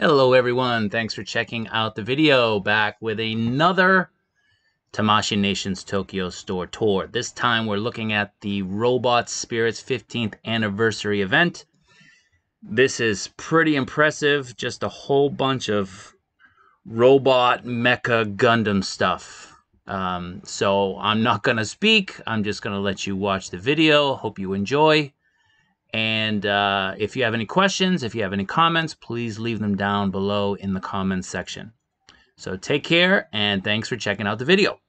Hello everyone, thanks for checking out the video. Back with another Tamashii Nations Tokyo store tour. This time we're looking at the Robot Spirits 15th anniversary event. This is pretty impressive, just a whole bunch of robot mecha Gundam stuff. So I'm not gonna speak, I'm just gonna let you watch the video. Hope you enjoy. And if you have any questions, if you have any comments, please leave them down below in the comments section. So take care, and thanks for checking out the video.